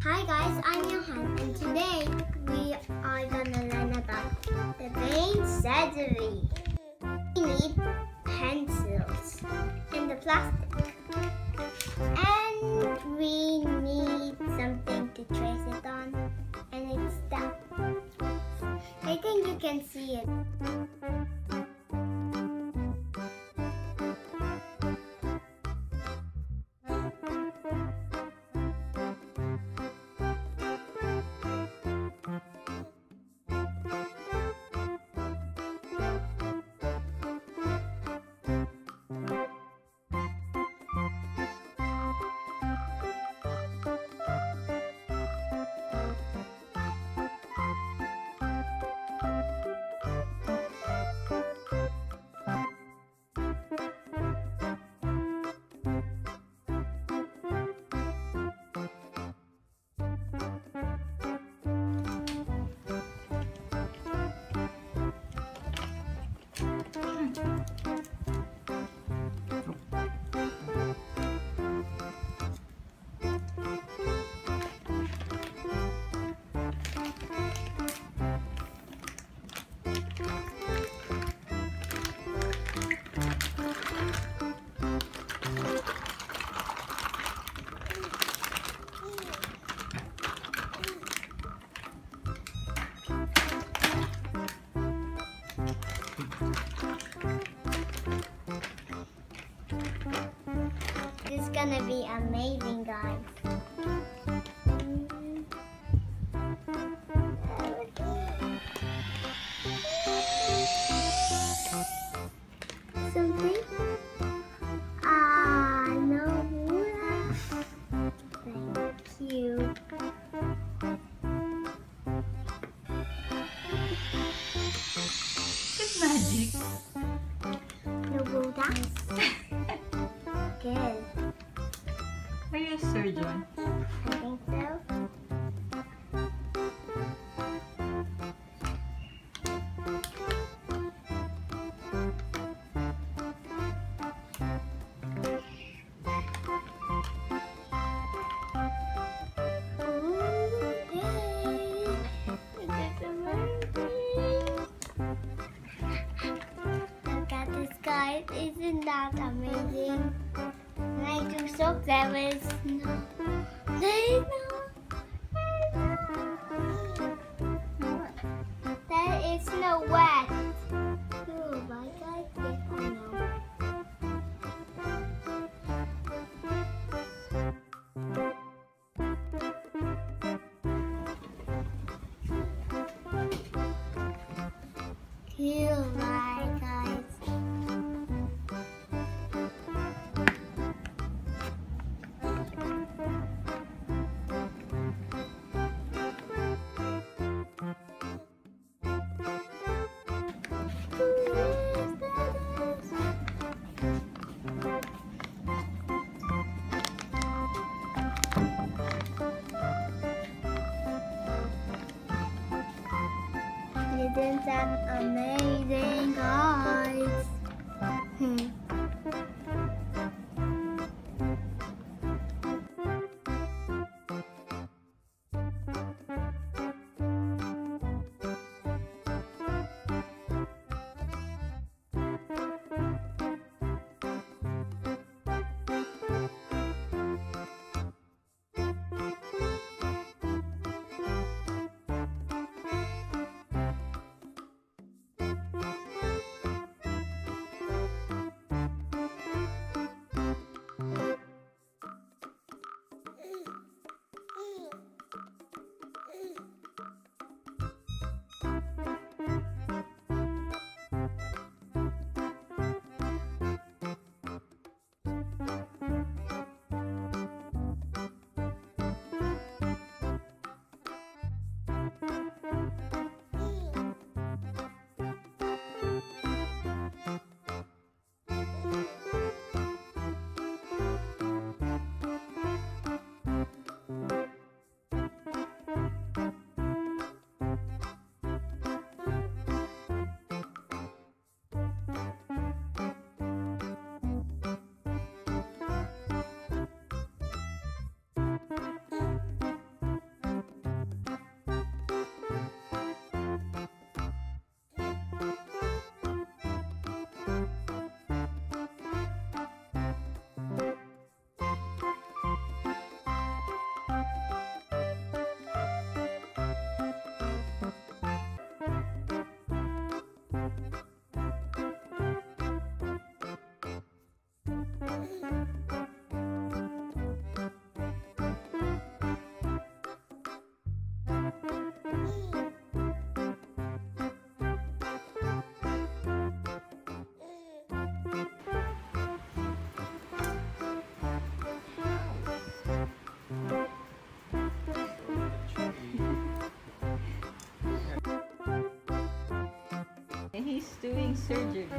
Hi guys, I'm Johan, and today we are gonna learn about the brain surgery. We need pencils and the plastic, and we need something to trace it on, and it's that. I think you can see it. This is gonna be amazing, guys. Something? Ah, no. Thank you. It's magic. No, that's good. Are you a surgeon? I think so. Look at this, guys. Isn't that amazing? I do so clever. No. There is no wet. Oh my God, oh my God. Isn't that amazing, guys? doing surgery.